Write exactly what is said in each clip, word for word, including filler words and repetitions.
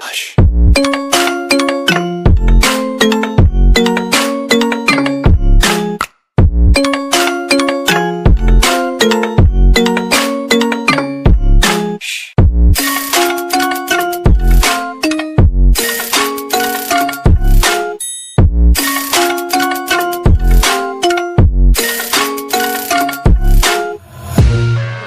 Hush.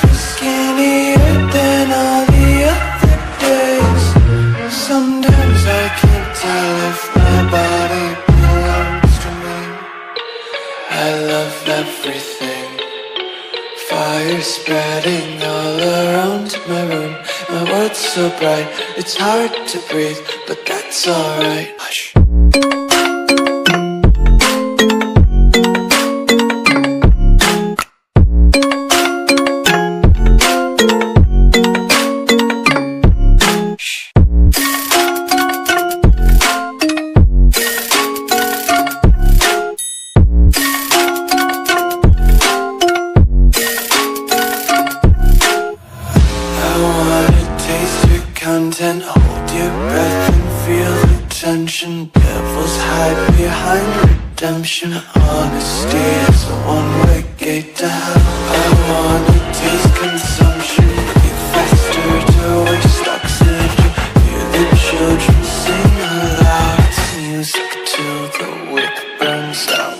feel skinnier than all the other days. Sometimes I can't tell if my body belongs to me. I love everything. Fire spreading all around my room. My world's so bright, it's hard to breathe, but that's alright. Hush. And hold your breath and feel the tension. Devils hide behind redemption. Honesty is a one-way gate to hell. I wanna taste consumption. Be faster to waste oxygen. Hear the children sing aloud. It's music till the wick burns out.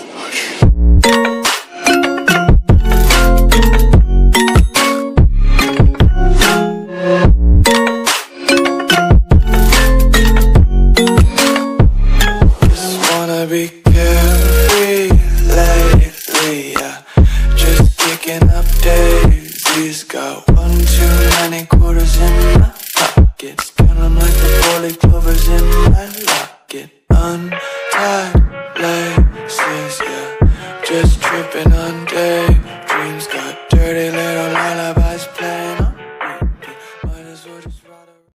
Got one too many quarters in my pockets. Count 'em like the four-leaf clovers in my locket. Untied laces, yeah. Just tripping on daydreams. Got dirty little lullabies.